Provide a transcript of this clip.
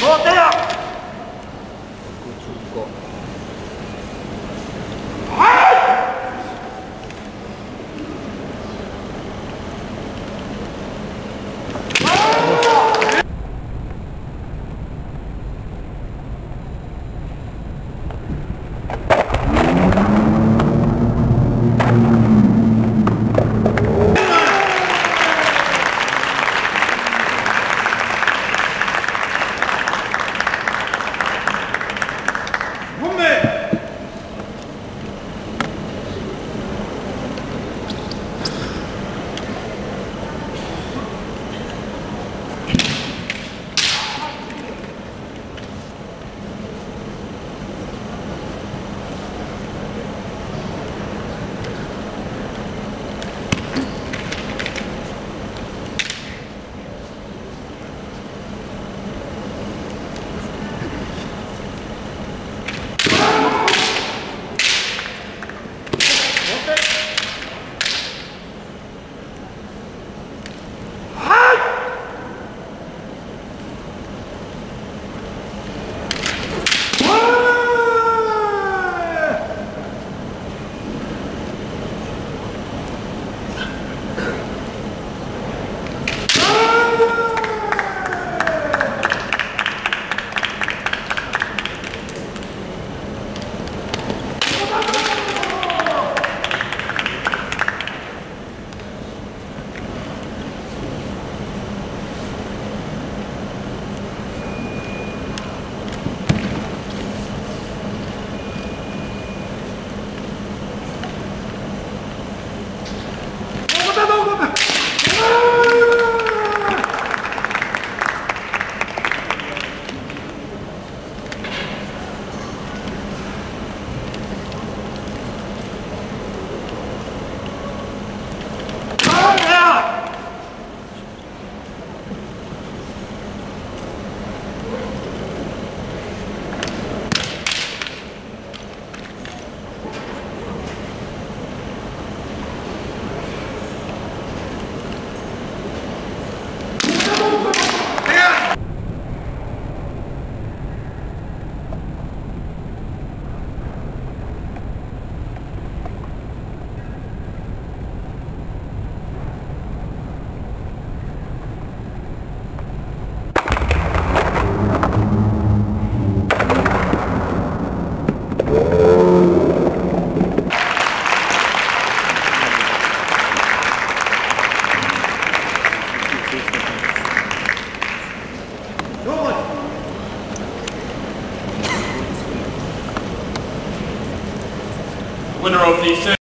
Winner of the